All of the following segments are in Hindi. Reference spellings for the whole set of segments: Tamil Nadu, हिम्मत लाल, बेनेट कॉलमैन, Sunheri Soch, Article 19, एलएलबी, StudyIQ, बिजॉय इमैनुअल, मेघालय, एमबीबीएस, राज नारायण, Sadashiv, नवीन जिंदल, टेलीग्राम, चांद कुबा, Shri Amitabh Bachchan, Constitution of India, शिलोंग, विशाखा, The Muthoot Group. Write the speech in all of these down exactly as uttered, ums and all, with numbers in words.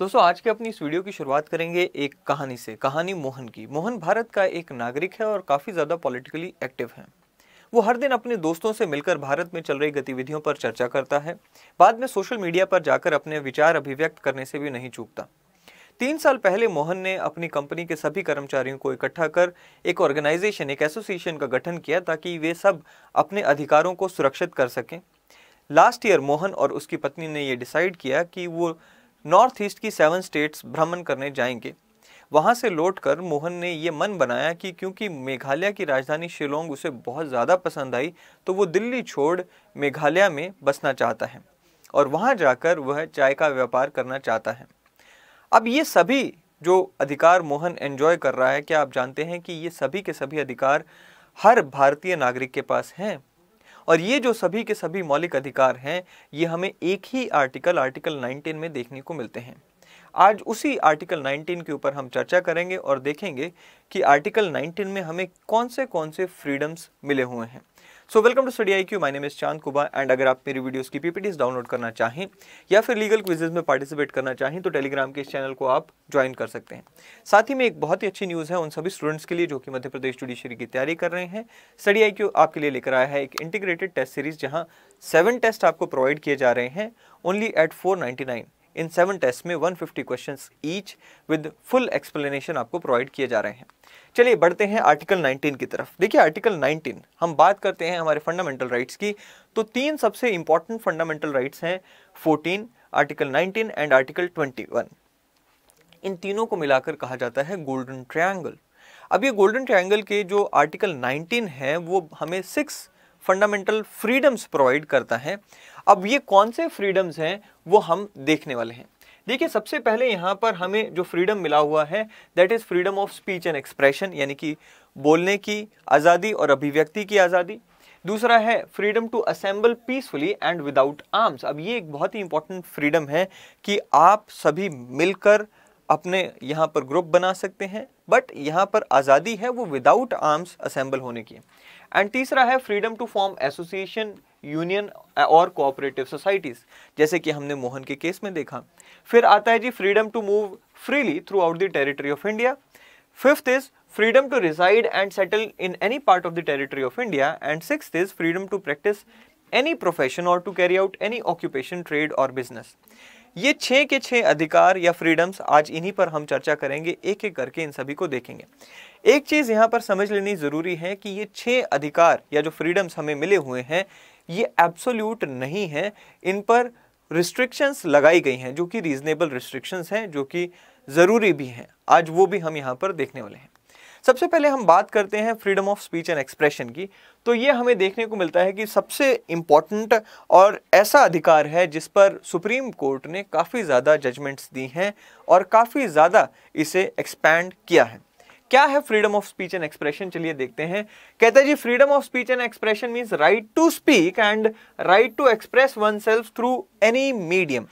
दोस्तों आज के अपनी इस वीडियो की शुरुआत करेंगे एक कहानी से, कहानी मोहन की। मोहन भारत का एक नागरिक है और काफ़ी ज़्यादा पॉलिटिकली एक्टिव है। वो हर दिन अपने दोस्तों से मिलकर भारत में चल रही गतिविधियों पर चर्चा करता है। बाद में सोशल मीडिया पर जाकर अपने विचार अभिव्यक्त करने से भी नहीं चूकता। तीन साल पहले मोहन ने अपनी कंपनी के सभी कर्मचारियों को इकट्ठा कर एक ऑर्गेनाइजेशन, एक एसोसिएशन का गठन किया ताकि वे सब अपने अधिकारों को सुरक्षित कर सकें। लास्ट ईयर मोहन और उसकी पत्नी ने ये डिसाइड किया कि वो नॉर्थ ईस्ट की सेवन स्टेट्स भ्रमण करने जाएंगे। वहाँ से लौटकर मोहन ने ये मन बनाया कि क्योंकि मेघालय की राजधानी शिलोंग उसे बहुत ज़्यादा पसंद आई तो वो दिल्ली छोड़ मेघालय में बसना चाहता है और वहाँ जाकर वह चाय का व्यापार करना चाहता है। अब ये सभी जो अधिकार मोहन एंजॉय कर रहा है, क्या आप जानते हैं कि ये सभी के सभी अधिकार हर भारतीय नागरिक के पास हैं? और ये जो सभी के सभी मौलिक अधिकार हैं ये हमें एक ही आर्टिकल आर्टिकल नाइनटीन में देखने को मिलते हैं। आज उसी आर्टिकल नाइनटीन के ऊपर हम चर्चा करेंगे और देखेंगे कि आर्टिकल नाइनटीन में हमें कौन से कौन से फ्रीडम्स मिले हुए हैं। So welcome to study I Q, my name is चांद कुबा and अगर आप मेरी वीडियोस की पीपीटीज डाउनलोड करना चाहें या फिर लीगल क्विजेज में पार्टिसिपेट करना चाहें तो टेलीग्राम के इस चैनल को आप ज्वाइन कर सकते हैं। साथ ही में एक बहुत ही अच्छी न्यूज़ है उन सभी स्टूडेंट्स के लिए जो कि मध्य प्रदेश जुडिशरी की तैयारी कर रहे हैं। स्टडी आई क्यू आपके लिए लेकर आया है एक इंटीग्रेटेड टेस्ट सीरीज जहाँ सेवन टेस्ट आपको प्रोवाइड किए जा रहे हैं only eight four ninety nine. इन सेवन टेस्ट में one fifty questions each with full explanation आपको प्रोवाइड किए जा रहे हैं। चलिए बढ़ते हैं आर्टिकल नाइनटीन की तरफ। देखिए आर्टिकल नाइनटीन, हम बात करते हैं हमारे फंडामेंटल राइट्स की, तो तीन सबसे इंपॉर्टेंट फंडामेंटल राइट्स हैं fourteen, article nineteen and article twenty one. इन तीनों को मिलाकर कहा जाता है गोल्डन ट्रायंगल। अब ये गोल्डन ट्रायंगल के जो आर्टिकल नाइनटीन है वो हमें सिक्स फंडामेंटल फ्रीडम्स प्रोवाइड करता है। अब ये कौन से फ्रीडम्स हैं वो हम देखने वाले हैं। देखिए सबसे पहले यहाँ पर हमें जो फ्रीडम मिला हुआ है that is freedom of speech and expression, यानी कि बोलने की आज़ादी और अभिव्यक्ति की आज़ादी। दूसरा है freedom to assemble peacefully and without arms. अब ये एक बहुत ही इंपॉर्टेंट फ्रीडम है कि आप सभी मिलकर अपने यहाँ पर ग्रुप बना सकते हैं, बट यहाँ पर आज़ादी है वो विदाउट आर्म्स असेंबल होने की। एंड तीसरा है freedom to form association, union और कोऑपरेटिव सोसाइटीज़, जैसे कि हमने मोहन के केस में देखा। फिर आता है जी freedom to move freely throughout the territory of India. Fifth is freedom to reside and settle in any part of the territory of India. And sixth is freedom to practice any profession और to carry out any occupation, trade और बिजनेस। ये छः के छः अधिकार या फ्रीडम्स, आज इन्हीं पर हम चर्चा करेंगे, एक एक करके इन सभी को देखेंगे। एक चीज़ यहाँ पर समझ लेनी ज़रूरी है कि ये छः अधिकार या जो फ्रीडम्स हमें मिले हुए हैं ये एब्सोल्यूट नहीं हैं, इन पर रिस्ट्रिक्शंस लगाई गई हैं जो कि रीज़नेबल रिस्ट्रिक्शंस हैं, जो कि ज़रूरी भी हैं। आज वो भी हम यहाँ पर देखने वाले हैं। सबसे पहले हम बात करते हैं freedom of speech and expression की, तो ये हमें देखने को मिलता है कि सबसे इम्पॉर्टेंट और ऐसा अधिकार है जिस पर सुप्रीम कोर्ट ने काफ़ी ज़्यादा जजमेंट्स दी हैं और काफ़ी ज़्यादा इसे एक्सपैंड किया है। क्या है freedom of speech and expression, चलिए देखते हैं। कहता है जी freedom of speech and expression means right to speak and right to express oneself through any medium,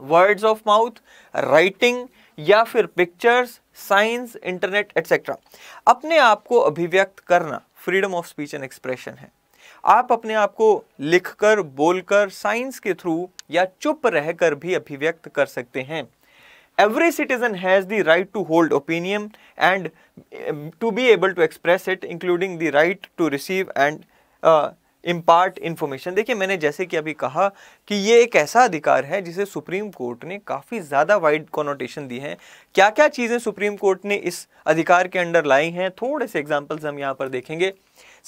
words of mouth, writing या फिर पिक्चर्स, साइंस, इंटरनेट एक्सेट्रा। अपने आप को अभिव्यक्त करना freedom of speech and expression है। आप अपने आप को लिखकर, बोलकर, साइंस के थ्रू या चुप रहकर भी अभिव्यक्त कर सकते हैं। Every citizen has the right to hold opinion and to be able to express it, including the right to receive and impart information. देखिए मैंने जैसे कि अभी कहा कि ये एक ऐसा अधिकार है जिसे सुप्रीम कोर्ट ने काफ़ी ज़्यादा वाइड कॉनोटेशन दी है। क्या क्या चीज़ें सुप्रीम कोर्ट ने इस अधिकार के अंडर लाई हैं, थोड़े से एग्जांपल्स हम यहाँ पर देखेंगे।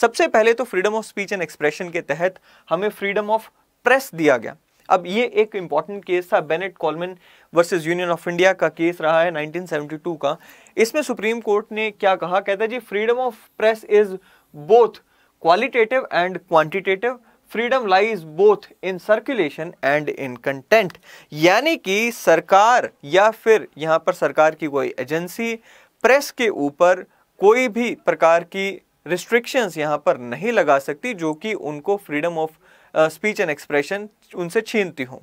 सबसे पहले तो freedom of speech and expression के तहत हमें फ्रीडम ऑफ प्रेस दिया गया। अब ये एक इम्पॉर्टेंट केस था, बेनेट कॉलमैन versus union of India का केस रहा है नाइनटीन सेवेंटी टू का। इसमें सुप्रीम कोर्ट ने क्या कहा, कहता है जी freedom of press is both qualitative and quantitative, freedom lies both in circulation and in content. यानी कि सरकार या फिर यहाँ पर सरकार की कोई एजेंसी प्रेस के ऊपर कोई भी प्रकार की रिस्ट्रिक्शंस यहाँ पर नहीं लगा सकती जो कि उनको freedom of speech and expression उनसे छीनती हों।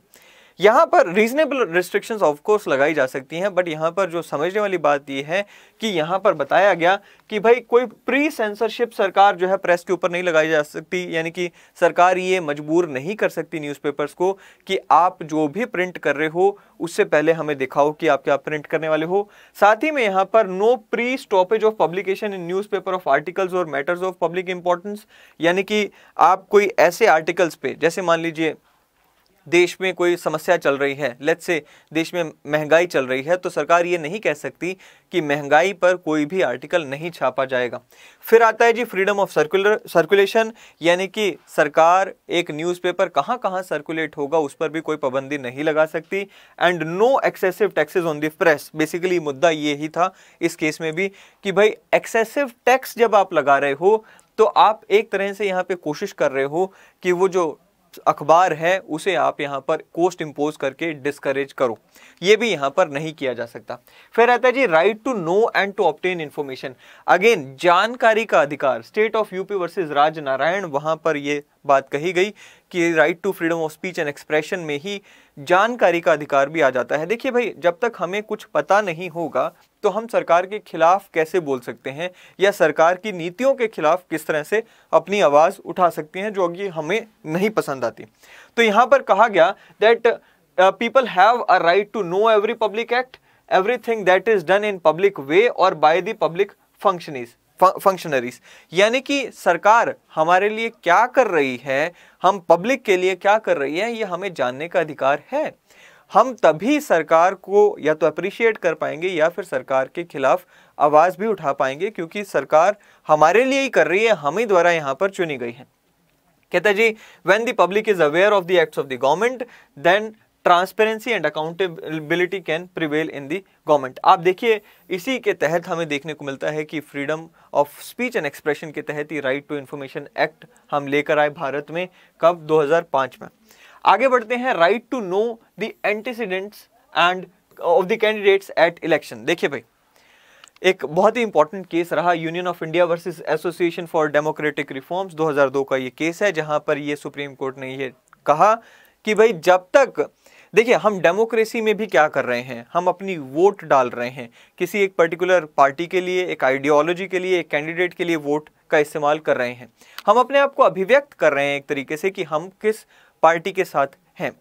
यहाँ पर रीजनेबल रिस्ट्रिक्शंस ऑफ कोर्स लगाई जा सकती हैं, बट यहाँ पर जो समझने वाली बात यह है कि यहाँ पर बताया गया कि भाई कोई प्री सेंसरशिप सरकार जो है प्रेस के ऊपर नहीं लगाई जा सकती, यानी कि सरकार ये मजबूर नहीं कर सकती न्यूज़पेपर्स को कि आप जो भी प्रिंट कर रहे हो उससे पहले हमें दिखाओ कि आप क्या प्रिंट करने वाले हो। साथ ही में यहाँ पर no pre stoppage of publication in newspaper of articles और मैटर्स ऑफ पब्लिक इंपॉर्टेंस, यानी कि आप कोई ऐसे आर्टिकल्स पे, जैसे मान लीजिए देश में कोई समस्या चल रही है, लेट्स से देश में महंगाई चल रही है, तो सरकार ये नहीं कह सकती कि महंगाई पर कोई भी आर्टिकल नहीं छापा जाएगा। फिर आता है जी फ्रीडम ऑफ सर्कुलर सर्कुलेशन, यानी कि सरकार एक न्यूज़पेपर कहाँ कहाँ सर्कुलेट होगा उस पर भी कोई पाबंदी नहीं लगा सकती। And no excessive taxes on the press, basically मुद्दा ये ही था इस केस में भी कि भाई एक्सेसिव टैक्स जब आप लगा रहे हो तो आप एक तरह से यहाँ पर कोशिश कर रहे हो कि वो जो अखबार है उसे आप यहाँ पर कोस्ट इम्पोज करके डिस्करेज करो, ये भी यहाँ पर नहीं किया जा सकता। फिर आता है जी right to know and to obtain information, again जानकारी का अधिकार, state of UP versus राज नारायण, वहाँ पर ये बात कही गई कि right to freedom of speech and expression में ही जानकारी का अधिकार भी आ जाता है। देखिए भाई, जब तक हमें कुछ पता नहीं होगा तो हम सरकार के खिलाफ कैसे बोल सकते हैं या सरकार की नीतियों के खिलाफ किस तरह से अपनी आवाज़ उठा सकते हैं जो कि हमें नहीं पसंद आती। तो यहाँ पर कहा गया that people have a right to know every public act, everything that is done in public way और by the public functionaries functionaries यानी कि सरकार हमारे लिए क्या कर रही है, हम पब्लिक के लिए क्या कर रही है, ये हमें जानने का अधिकार है। हम तभी सरकार को या तो अप्रिशिएट कर पाएंगे या फिर सरकार के खिलाफ आवाज़ भी उठा पाएंगे, क्योंकि सरकार हमारे लिए ही कर रही है, हमें द्वारा यहाँ पर चुनी गई है। कहता जी when the public is aware of the acts of the government then transparency and accountability can prevail in the government. आप देखिए इसी के तहत हमें देखने को मिलता है कि freedom of speech and expression के तहत ही राइट टू इंफॉर्मेशन एक्ट हम लेकर आए भारत में, कब, दो हज़ार पाँच में। आगे बढ़ते हैं right to know the antecedents and of the candidates at election. देखिए भाई, एक बहुत ही इंपॉर्टेंट केस रहा, union of India versus association for democratic Reforms, दो हज़ार दो का ये केस है, जहां पर ये सुप्रीम कोर्ट ने ये कहा कि भाई जब तक, देखिए हम डेमोक्रेसी में भी क्या कर रहे हैं, हम अपनी वोट डाल रहे हैं किसी एक पर्टिकुलर पार्टी के लिए, एक आइडियोलॉजी के लिए, एक कैंडिडेट के लिए वोट का इस्तेमाल कर रहे हैं, हम अपने आप को अभिव्यक्त कर रहे हैं एक तरीके से कि हम किस पार्टी के साथ हैं।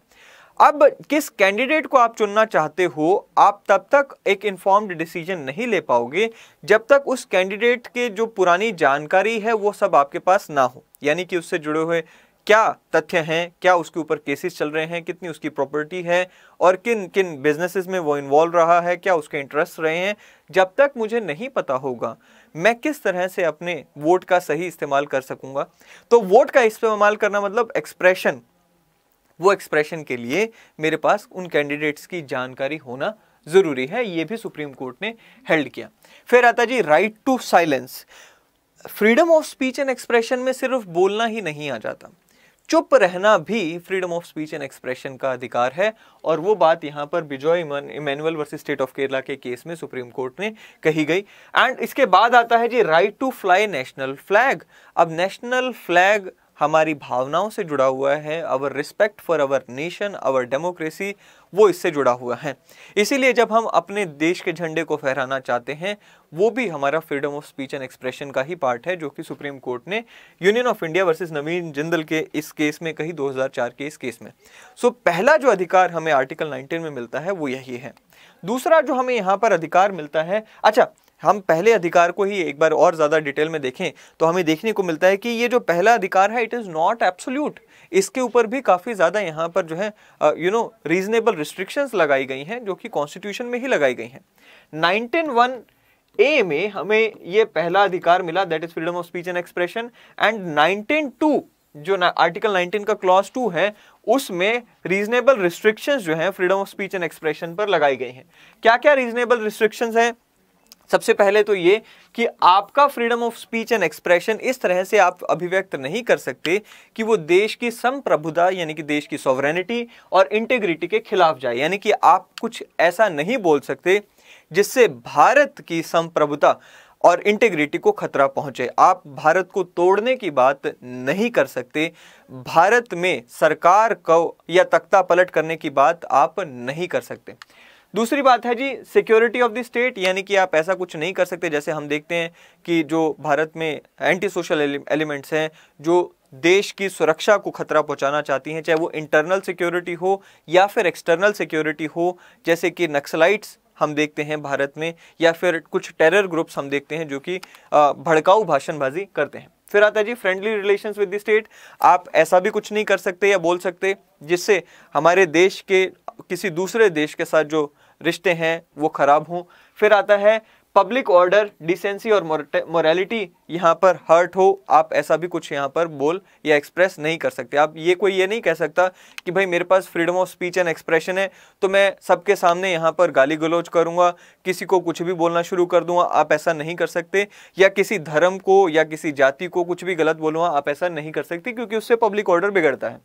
अब किस कैंडिडेट को आप चुनना चाहते हो, आप तब तक एक इन्फॉर्म्ड डिसीजन नहीं ले पाओगे जब तक उस कैंडिडेट के जो पुरानी जानकारी है वो सब आपके पास ना हो, यानी कि उससे जुड़े हुए क्या तथ्य हैं, क्या उसके ऊपर केसेस चल रहे हैं, कितनी उसकी प्रॉपर्टी है और किन किन बिजनेसेस में वो इन्वॉल्व रहा है, क्या उसके इंटरेस्ट रहे हैं, जब तक मुझे नहीं पता होगा मैं किस तरह से अपने वोट का सही इस्तेमाल कर सकूँगा। तो वोट का इस्तेमाल करना मतलब एक्सप्रेशन, वो एक्सप्रेशन के लिए मेरे पास उन कैंडिडेट्स की जानकारी होना ज़रूरी है, ये भी सुप्रीम कोर्ट ने हेल्ड किया। फिर आता जी right to silence, freedom of speech and expression में सिर्फ बोलना ही नहीं आ जाता, चुप रहना भी freedom of speech and expression का अधिकार है, और वो बात यहाँ पर बिजॉय इमैनुअल versus state of Kerala के केस में सुप्रीम कोर्ट ने कही गई। एंड इसके बाद आता है जी right to fly national flag. अब नेशनल फ्लैग हमारी भावनाओं से जुड़ा हुआ है, our respect for our nation, our democracy, वो इससे जुड़ा हुआ है, इसीलिए जब हम अपने देश के झंडे को फहराना चाहते हैं वो भी हमारा freedom of speech and expression का ही पार्ट है, जो कि सुप्रीम कोर्ट ने union of India versus नवीन जिंदल के इस केस में कही, दो हज़ार चार के इस केस में। सो पहला जो अधिकार हमें आर्टिकल नाइनटीन में मिलता है वो यही है। दूसरा जो हमें यहाँ पर अधिकार मिलता है, अच्छा हम पहले अधिकार को ही एक बार और ज़्यादा डिटेल में देखें तो हमें देखने को मिलता है कि ये जो पहला अधिकार है इट इज़ नॉट एब्सोल्यूट, इसके ऊपर भी काफ़ी ज़्यादा यहाँ पर जो है यू नो रीजनेबल रिस्ट्रिक्शंस लगाई गई हैं जो कि कॉन्स्टिट्यूशन में ही लगाई गई हैं। नाइनटीन वन ए में हमें ये पहला अधिकार मिला, that is freedom of speech and expression, and nineteen two जो ना आर्टिकल नाइनटीन का क्लॉज टू है उसमें रीजनेबल रिस्ट्रिक्शंस जो हैं freedom of speech and expression पर लगाई गई हैं। क्या क्या रीजनेबल रिस्ट्रिक्शंस हैं? सबसे पहले तो ये कि आपका freedom of speech and expression इस तरह से आप अभिव्यक्त नहीं कर सकते कि वो देश की संप्रभुता यानी कि देश की सॉवरेनिटी और इंटीग्रिटी के खिलाफ जाए, यानी कि आप कुछ ऐसा नहीं बोल सकते जिससे भारत की संप्रभुता और इंटीग्रिटी को खतरा पहुंचे। आप भारत को तोड़ने की बात नहीं कर सकते, भारत में सरकार को या तख्ता पलट करने की बात आप नहीं कर सकते। दूसरी बात है जी सिक्योरिटी ऑफ द स्टेट, यानी कि आप ऐसा कुछ नहीं कर सकते। जैसे हम देखते हैं कि जो भारत में एंटी सोशल एलिमेंट्स हैं जो देश की सुरक्षा को खतरा पहुंचाना चाहती हैं, चाहे वो इंटरनल सिक्योरिटी हो या फिर एक्सटर्नल सिक्योरिटी हो, जैसे कि नक्सलाइट्स हम देखते हैं भारत में, या फिर कुछ टेरर ग्रुप्स हम देखते हैं जो कि भड़काऊ भाषणबाजी करते हैं। फिर आता है जी friendly relations with the state, आप ऐसा भी कुछ नहीं कर सकते या बोल सकते जिससे हमारे देश के किसी दूसरे देश के साथ जो रिश्ते हैं वो खराब हों। फिर आता है पब्लिक ऑर्डर, डिसेंसी और मोरालिटी यहाँ पर हर्ट हो, आप ऐसा भी कुछ यहाँ पर बोल या एक्सप्रेस नहीं कर सकते। आप ये कोई ये नहीं कह सकता कि भाई मेरे पास freedom of speech and expression है तो मैं सबके सामने यहाँ पर गाली गलौज करूँगा, किसी को कुछ भी बोलना शुरू कर दूँगा, आप ऐसा नहीं कर सकते। या किसी धर्म को या किसी जाति को कुछ भी गलत बोलूँगा, आप ऐसा नहीं कर सकते, क्योंकि उससे पब्लिक ऑर्डर बिगड़ता है।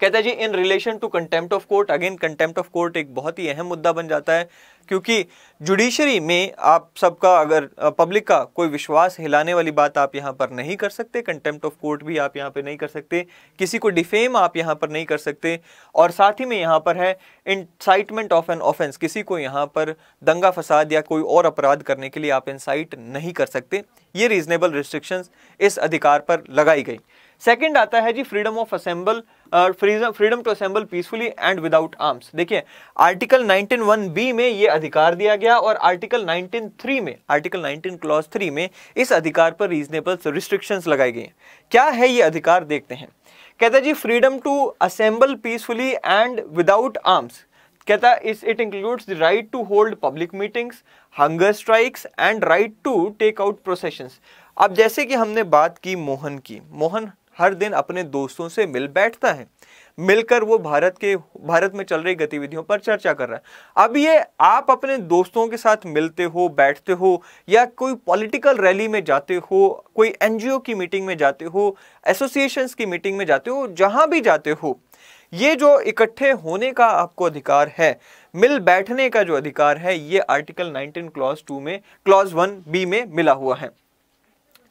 कहता है जी in relation to contempt of court, again contempt of court एक बहुत ही अहम मुद्दा बन जाता है, क्योंकि जुडिशरी में आप सबका अगर पब्लिक का कोई विश्वास हिलाने वाली बात आप यहाँ पर नहीं कर सकते, कंटेम्प्ट ऑफ कोर्ट भी आप यहाँ पर नहीं कर सकते, किसी को डिफेम आप यहाँ पर नहीं कर सकते। और साथ ही में यहाँ पर है इंसाइटमेंट ऑफ एन ऑफेंस, किसी को यहाँ पर दंगा फसाद या कोई और अपराध करने के लिए आप इंसाइट नहीं कर सकते। ये रीजनेबल रिस्ट्रिक्शंस इस अधिकार पर लगाई गई। सेकंड आता है जी freedom of assemble, freedom to assemble peacefully and without arms. देखिए आर्टिकल नाइनटीन वन बी में ये अधिकार दिया गया और आर्टिकल नाइनटीन थ्री में, आर्टिकल नाइनटीन क्लॉज थ्री में इस अधिकार पर रीजनेबल रिस्ट्रिक्शंस लगाई गई हैं। क्या है ये अधिकार देखते हैं। कहता है जी freedom to assemble peacefully and without arms, कहता है it includes the right to hold public meetings, hunger strikes and right to take out processions. अब जैसे कि हमने बात की मोहन की, मोहन हर दिन अपने दोस्तों से मिल बैठता है, मिलकर वो भारत के भारत में चल रही गतिविधियों पर चर्चा कर रहा है। अब ये आप अपने दोस्तों के साथ मिलते हो, बैठते हो, या कोई पॉलिटिकल रैली में जाते हो, कोई एनजीओ की मीटिंग में जाते हो, एसोसिएशंस की मीटिंग में जाते हो, जहाँ भी जाते हो, ये जो इकट्ठे होने का आपको अधिकार है, मिल बैठने का जो अधिकार है, ये आर्टिकल नाइनटीन क्लॉज टू में, क्लॉज वन बी में मिला हुआ है।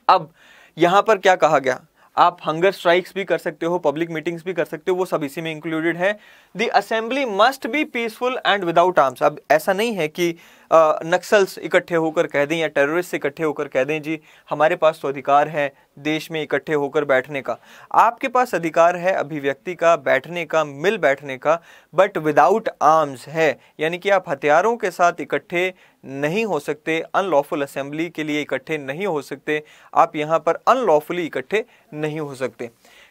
अब यहाँ पर क्या कहा गया, आप हंगर स्ट्राइक्स भी कर सकते हो, पब्लिक मीटिंग्स भी कर सकते हो, वो सब इसी में इंक्लूडेड है। The assembly must be peaceful and without arms. अब ऐसा नहीं है कि आ, नक्सल्स इकट्ठे होकर कह दें या टेररिस्ट इकट्ठे होकर कह दें जी हमारे पास तो अधिकार है देश में इकट्ठे होकर बैठने का। आपके पास अधिकार है अभिव्यक्ति का, बैठने का, मिल बैठने का, बट विदाउट आर्म्स है, यानी कि आप हथियारों के साथ इकट्ठे नहीं हो सकते, अनलॉफुल असेंबली के लिए इकट्ठे नहीं हो सकते, आप यहाँ पर अनलॉफुली इकट्ठे नहीं हो सकते।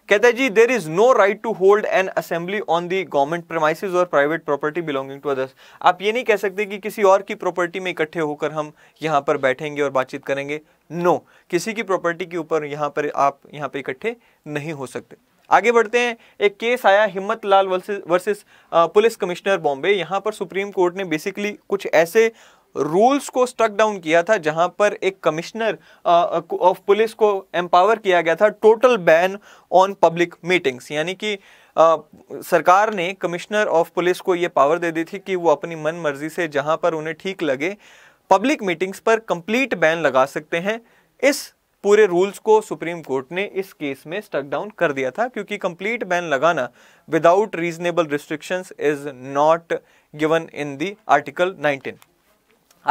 कहता है जी there is no right to hold an assembly on the government premises और private property belonging to others. आप ये नहीं कह सकते कि किसी और की प्रॉपर्टी में इकट्ठे होकर हम यहाँ पर बैठेंगे और बातचीत करेंगे। नो, किसी की प्रॉपर्टी के ऊपर यहाँ पर आप यहाँ पे इकट्ठे नहीं हो सकते। आगे बढ़ते हैं, एक केस आया हिम्मत लाल versus police commissioner Bombay. यहाँ पर सुप्रीम कोर्ट ने बेसिकली कुछ ऐसे रूल्स को स्ट्रक डाउन किया था जहां पर एक कमिश्नर ऑफ पुलिस को एम्पावर किया गया था total ban on public meetings, यानी कि आ, सरकार ने कमिश्नर ऑफ पुलिस को ये पावर दे दी थी कि वो अपनी मन मर्जी से जहां पर उन्हें ठीक लगे पब्लिक मीटिंग्स पर कंप्लीट बैन लगा सकते हैं। इस पूरे रूल्स को सुप्रीम कोर्ट ने इस केस में स्ट्रक डाउन कर दिया था, क्योंकि कंप्लीट बैन लगाना without reasonable restrictions is not given in the article nineteen.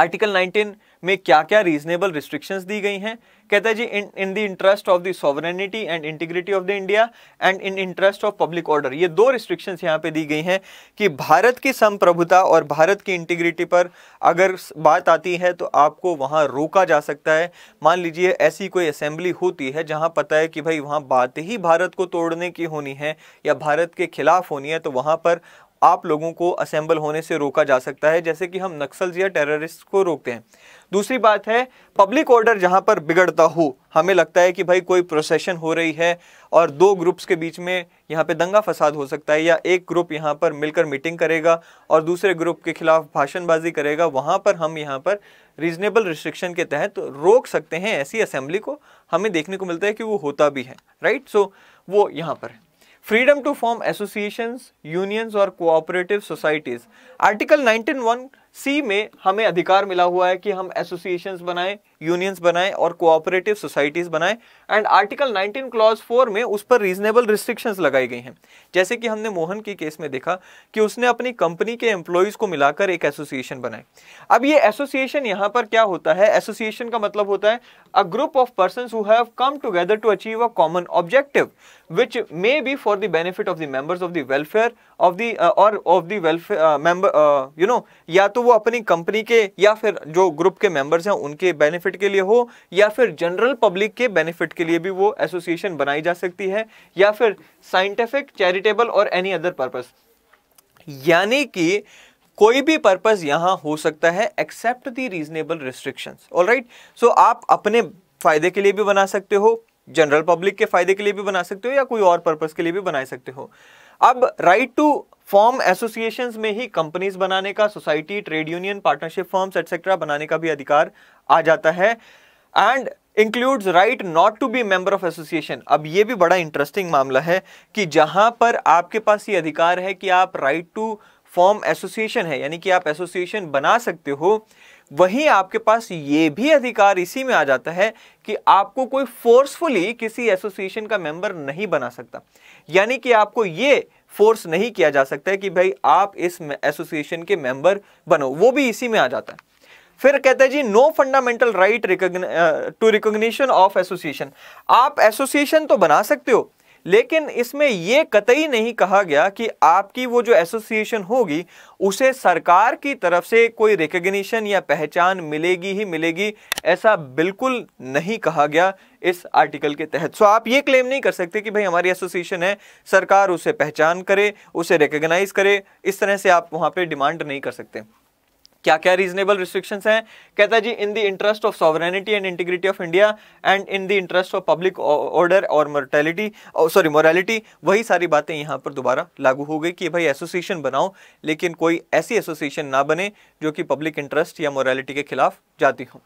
Article nineteen में क्या क्या रीजनेबल रिस्ट्रिक्शंस दी गई हैं। कहता है जी in in the interest of the sovereignty and integrity of the India and in interest of public order, ये दो रिस्ट्रिक्शंस यहाँ पे दी गई हैं कि भारत की संप्रभुता और भारत की इंटीग्रिटी पर अगर बात आती है तो आपको वहाँ रोका जा सकता है। मान लीजिए ऐसी कोई असेंबली होती है जहाँ पता है कि भाई वहाँ बात ही भारत को तोड़ने की होनी है या भारत के खिलाफ होनी है, तो वहाँ पर आप लोगों को असेंबल होने से रोका जा सकता है, जैसे कि हम नक्सल्स या टेररिस्ट को रोकते हैं। दूसरी बात है पब्लिक ऑर्डर जहां पर बिगड़ता हो, हमें लगता है कि भाई कोई प्रोसेशन हो रही है और दो ग्रुप्स के बीच में यहाँ पे दंगा फसाद हो सकता है, या एक ग्रुप यहाँ पर मिलकर मीटिंग करेगा और दूसरे ग्रुप के खिलाफ भाषणबाजी करेगा, वहाँ पर हम यहाँ पर रीजनेबल रिस्ट्रिक्शन के तहत तो रोक सकते हैं ऐसी असेंबली को। हमें देखने को मिलता है कि वो होता भी है, राइट। सो वो यहाँ पर freedom to form associations, unions और cooperative societies. Article nineteen one C में हमें अधिकार मिला हुआ है कि हम एसोसिएशंस बनाएं, यूनियंस बनाए और कोऑपरेटिव सोसाइटीज बनाए। And article nineteen clause four में उस पर रीजनेबल रिस्ट्रिक्शंस लगाई गई हैं, जैसे कि हमने मोहन की केस में देखा कि उसने अपनी कंपनी के एम्प्लॉयज़ को मिलाकर एक एसोसिएशन बनाए। अब ये एसोसिएशन यहाँ पर क्या होता है, एसोसिएशन का मतलब होता है a group of persons who have come together to achieve a common objective which may be for the benefit of the members of the welfare of the और of the welfare member, you know, या तो वो अपनी कंपनी के या फिर जो ग्रुप के मेंबर्स हैं उनके बेनिफिट के लिए हो, या फिर जनरल पब्लिक के बेनिफिट के लिए भी वो एसोसिएशन बनाई जा सकती है, या फिर साइंटिफिक, चैरिटेबल और एनी अदर पर्पस। यानी कि कोई भी पर्पस यहाँ हो सकता है except the reasonable restrictions. Alright, so आप अपने फायदे के लिए भी बना सकते हो, जनरल पब्लिक के फायदे के लिए भी बना सकते हो, या कोई और पर्पस के लिए भी बना सकते हो। अब राइट टू फॉर्म एसोसिएशंस में ही कंपनीज बनाने का, society, trade union, partnership forms etcetera बनाने का भी अधिकार आ जाता है। And includes right not to be member of association. अब ये भी बड़ा इंटरेस्टिंग मामला है कि जहां पर आपके पास ये अधिकार है कि आप राइट टू फॉर्म एसोसिएशन है, यानी कि आप एसोसिएशन बना सकते हो, वहीं आपके पास ये भी अधिकार इसी में आ जाता है कि आपको कोई फोर्सफुली किसी एसोसिएशन का मेंबर नहीं बना सकता। यानी कि आपको ये फोर्स नहीं किया जा सकता है कि भाई आप इस एसोसिएशन के मेंबर बनो, वो भी इसी में आ जाता है। फिर कहता है जी no fundamental right to recognition of association. आप एसोसिएशन तो बना सकते हो, लेकिन इसमें यह कतई नहीं कहा गया कि आपकी वो जो एसोसिएशन होगी उसे सरकार की तरफ से कोई रिकॉग्निशन या पहचान मिलेगी ही मिलेगी, ऐसा बिल्कुल नहीं कहा गया इस आर्टिकल के तहत। सो आप ये क्लेम नहीं कर सकते कि भाई हमारी एसोसिएशन है, सरकार उसे पहचान करे, उसे रिकॉग्नाइज करे, इस तरह से आप वहाँ पे डिमांड नहीं कर सकते। क्या क्या रीजनेबल रिस्ट्रिक्शंस हैं? कहता है जी in the interest of sovereignty and integrity of India and in the interest of public order और मोर्टैलिटी, सॉरी मोरालिटी। वही सारी बातें यहाँ पर दोबारा लागू हो गई कि भाई एसोसिएशन बनाओ, लेकिन कोई ऐसी एसोसिएशन ना बने जो कि पब्लिक इंटरेस्ट या मोरालिटी के खिलाफ जाती हो।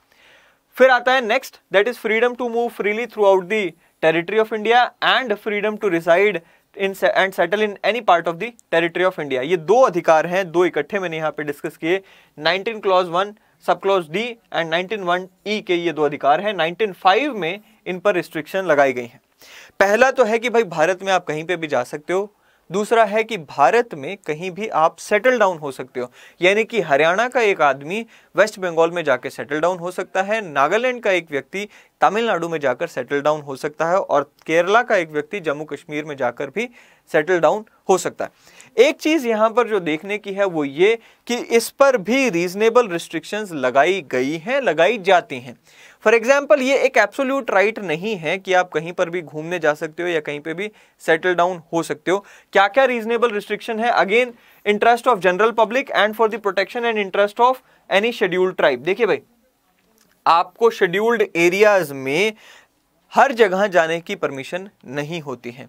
फिर आता है next, that is freedom to move freely throughout the territory of India and freedom to reside in and settle in any part of the territory of India. ये दो अधिकार हैं, दो इकट्ठे मैंने यहाँ पे डिस्कस किए, nineteen clause one sub clause D and nineteen one E के ये दो अधिकार हैं। नाइनटीन फाइव में इन पर रिस्ट्रिक्शन लगाई गई हैं। पहला तो है कि भाई भारत में आप कहीं पे भी जा सकते हो, दूसरा है कि भारत में कहीं भी आप सेटल डाउन हो सकते हो, यानी कि हरियाणा का एक आदमी वेस्ट बंगाल में जाकर सेटल डाउन हो सकता है, नागालैंड का एक व्यक्ति तमिलनाडु में जाकर सेटल डाउन हो सकता है, और केरला का एक व्यक्ति जम्मू कश्मीर में जाकर भी सेटल डाउन हो सकता है। एक चीज़ यहाँ पर जो देखने की है वो ये कि इस पर भी रीजनेबल रिस्ट्रिक्शंस लगाई गई हैं, लगाई जाती हैं। फॉर एग्जाम्पल, ये एक एब्सोल्यूट राइट नहीं है कि आप कहीं पर भी घूमने जा सकते हो या कहीं पर भी सेटल डाउन हो सकते हो। क्या क्या रीजनेबल रिस्ट्रिक्शन है? Again, interest of general public and for the protection and interest of any scheduled tribe. देखिए भाई, आपको शेड्यूल्ड एरियाज में हर जगह जाने की परमिशन नहीं होती है।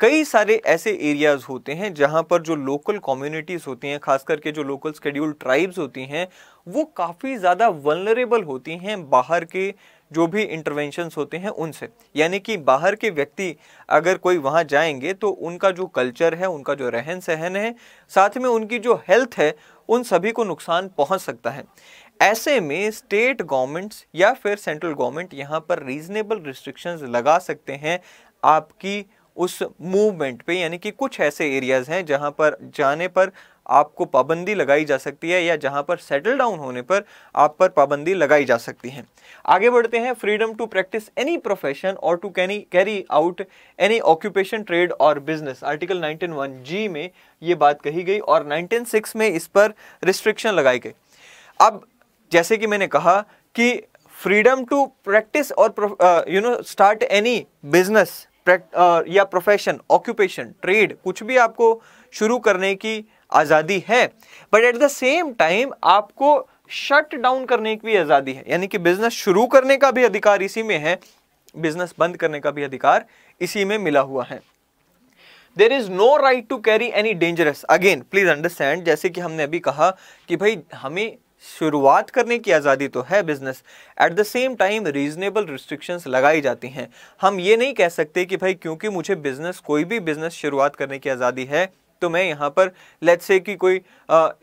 कई सारे ऐसे एरियाज होते हैं जहां पर जो लोकल कम्युनिटीज़ होती हैं, खास करके जो लोकल शेड्यूल्ड ट्राइब्स होती हैं, वो काफ़ी ज़्यादा वल्नरेबल होती हैं बाहर के जो भी इंटरवेंशंस होते हैं उनसे। यानी कि बाहर के व्यक्ति अगर कोई वहाँ जाएंगे तो उनका जो कल्चर है, उनका जो रहन सहन है, साथ में उनकी जो हेल्थ है, उन सभी को नुकसान पहुँच सकता है। ऐसे में स्टेट गवर्नमेंट्स या फिर सेंट्रल गवर्नमेंट यहाँ पर रीजनेबल रिस्ट्रिक्शंस लगा सकते हैं आपकी उस मूवमेंट पे। यानी कि कुछ ऐसे एरियाज हैं जहाँ पर जाने पर आपको पाबंदी लगाई जा सकती है, या जहाँ पर सेटल डाउन होने पर आप पर पाबंदी लगाई जा सकती है। आगे बढ़ते हैं, freedom to practice any profession और to canny carry out any occupation, trade और business. Article nineteen one G में ये बात कही गई और नाइनटीन सिक्स में इस पर रिस्ट्रिक्शन लगाई गई। अब जैसे कि मैंने कहा कि freedom to practice or you know start any business या प्रोफेशन, ऑक्यूपेशन, ट्रेड, कुछ भी आपको शुरू करने की आज़ादी है, but at the same time आपको शट डाउन करने की भी आज़ादी है। यानी कि बिजनेस शुरू करने का भी अधिकार इसी में है, बिजनेस बंद करने का भी अधिकार इसी में मिला हुआ है। There is no right to carry any dangerous, again please understand, जैसे कि हमने अभी कहा कि भाई हमें शुरुआत करने की आज़ादी तो है business, at the same time reasonable restrictions लगाई जाती हैं। हम ये नहीं कह सकते कि भाई क्योंकि मुझे बिजनेस, कोई भी बिजनेस शुरुआत करने की आज़ादी है तो मैं यहाँ पर लेट्स से कि कोई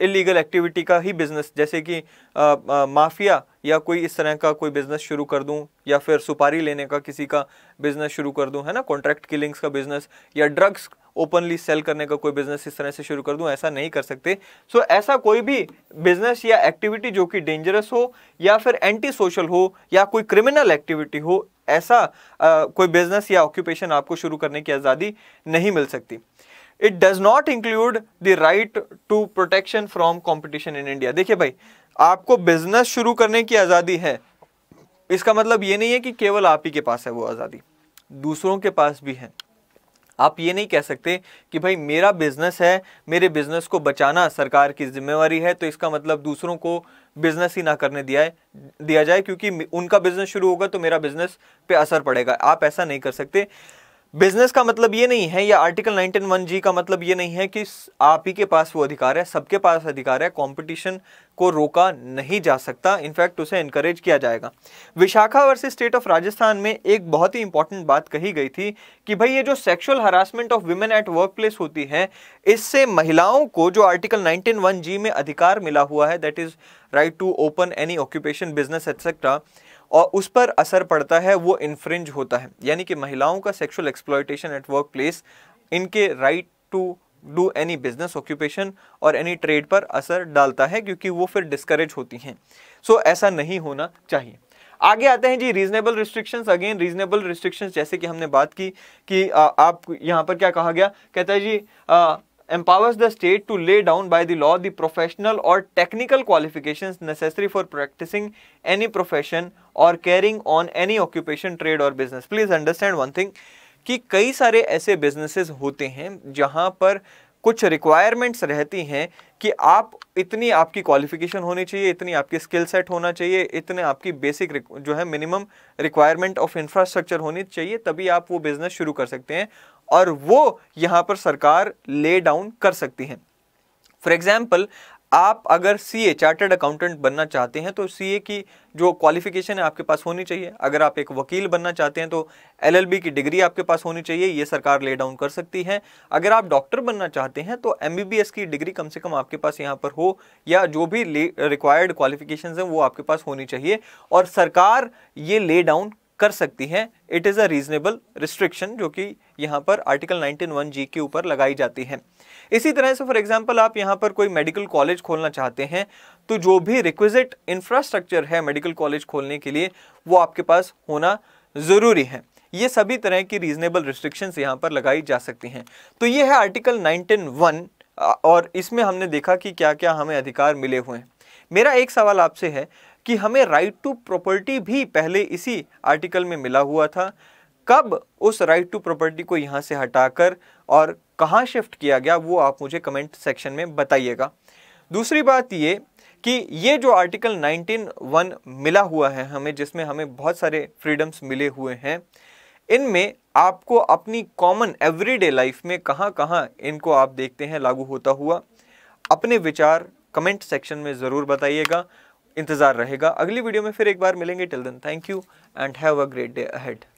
इलीगल एक्टिविटी का ही बिज़नेस जैसे कि माफिया या कोई इस तरह का कोई बिज़नेस शुरू कर दूं, या फिर सुपारी लेने का किसी का बिज़नेस शुरू कर दूं, है ना, कॉन्ट्रैक्ट किलिंग्स का बिज़नेस, या ड्रग्स ओपनली सेल करने का कोई बिज़नेस इस तरह से शुरू कर दूं, ऐसा नहीं कर सकते। सो so, ऐसा कोई भी बिज़नेस या एक्टिविटी जो कि डेंजरस हो या फिर एंटी सोशल हो या कोई क्रिमिनल एक्टिविटी हो, ऐसा आ, कोई बिज़नेस या ऑक्यूपेशन आपको शुरू करने की आज़ादी नहीं मिल सकती। It does not include the right to protection from competition in India. देखिए भाई, आपको बिजनेस शुरू करने की आज़ादी है, इसका मतलब ये नहीं है कि केवल आप ही के पास है वो आज़ादी, दूसरों के पास भी है। आप ये नहीं कह सकते कि भाई मेरा बिजनेस है, मेरे बिजनेस को बचाना सरकार की जिम्मेवारी है, तो इसका मतलब दूसरों को बिजनेस ही ना करने दिया दिया जाए, क्योंकि उनका बिजनेस शुरू होगा तो मेरा बिजनेस पे असर पड़ेगा। आप ऐसा नहीं कर सकते। बिजनेस का मतलब ये नहीं है, या आर्टिकल नाइनटीन वन जी का मतलब ये नहीं है कि आप ही के पास वो अधिकार है, सबके पास अधिकार है। कंपटीशन को रोका नहीं जा सकता, इनफैक्ट उसे इनकरेज किया जाएगा। विशाखा versus state of Rajasthan में एक बहुत ही इंपॉर्टेंट बात कही गई थी कि भाई ये जो sexual harassment of women at work place होती है, इससे महिलाओं को जो आर्टिकल नाइनटीन वन जी में अधिकार मिला हुआ है, that is right to open any occupation, business etcetera, और उस पर असर पड़ता है, वो इन्फ्रिंज होता है। यानी कि महिलाओं का sexual exploitation at work place इनके right to do any business, occupation और एनी ट्रेड पर असर डालता है, क्योंकि वो फिर डिस्करेज होती हैं। सो so, ऐसा नहीं होना चाहिए। आगे आते हैं जी reasonable restrictions. Again reasonable restrictions, जैसे कि हमने बात की कि आ, आप यहाँ पर क्या कहा गया, कहता है जी आ, empowers the state to lay down by the law the professional or technical qualifications necessary for practicing any profession or carrying on any occupation, trade or business. Please understand one thing कि कई सारे ऐसे businesses होते हैं जहाँ पर कुछ requirements रहती हैं कि आप इतनी आपकी qualification होनी चाहिए, इतनी आपकी skill set होना चाहिए, इतने आपकी basic जो है minimum requirement of infrastructure होनी चाहिए, तभी आप वो business शुरू कर सकते हैं, और वो यहाँ पर सरकार ले डाउन कर सकती है। फॉर एग्जाम्पल, आप अगर सीए चार्टर्ड अकाउंटेंट बनना चाहते हैं तो सीए की जो क्वालिफिकेशन है आपके पास होनी चाहिए। अगर आप एक वकील बनना चाहते हैं तो एलएलबी की डिग्री आपके पास होनी चाहिए, ये सरकार ले डाउन कर सकती है। अगर आप डॉक्टर बनना चाहते हैं तो एमबीबीएस की डिग्री कम से कम आपके पास यहाँ पर हो, या जो भी रिक्वायर्ड क्वालिफिकेशन है वो आपके पास होनी चाहिए, और सरकार ये ले डाउन कर सकती है। It is a reasonable restriction जो कि यहाँ पर आर्टिकल नाइनटीन वन जी के ऊपर लगाई जाती है। इसी तरह से फॉर एग्जांपल, आप यहाँ पर कोई मेडिकल कॉलेज खोलना चाहते हैं तो जो भी रिक्विजिट इंफ्रास्ट्रक्चर है मेडिकल कॉलेज खोलने के लिए वो आपके पास होना ज़रूरी है। ये सभी तरह की रीजनेबल रिस्ट्रिक्शंस यहाँ पर लगाई जा सकती हैं। तो ये है आर्टिकल नाइनटीन वन, और इसमें हमने देखा कि क्या क्या हमें अधिकार मिले हुए हैं। मेरा एक सवाल आपसे है कि हमें राइट टू प्रॉपर्टी भी पहले इसी आर्टिकल में मिला हुआ था, कब उस राइट टू प्रॉपर्टी को यहाँ से हटाकर और कहाँ शिफ्ट किया गया, वो आप मुझे कमेंट सेक्शन में बताइएगा। दूसरी बात ये कि ये जो आर्टिकल नाइनटीन वन मिला हुआ है हमें, जिसमें हमें बहुत सारे फ्रीडम्स मिले हुए हैं, इनमें आपको अपनी कॉमन एवरीडे लाइफ में कहाँ कहाँ इनको आप देखते हैं लागू होता हुआ, अपने विचार कमेंट सेक्शन में ज़रूर बताइएगा। इंतज़ार रहेगा, अगली वीडियो में फिर एक बार मिलेंगे। Till then, thank you and have a great day ahead.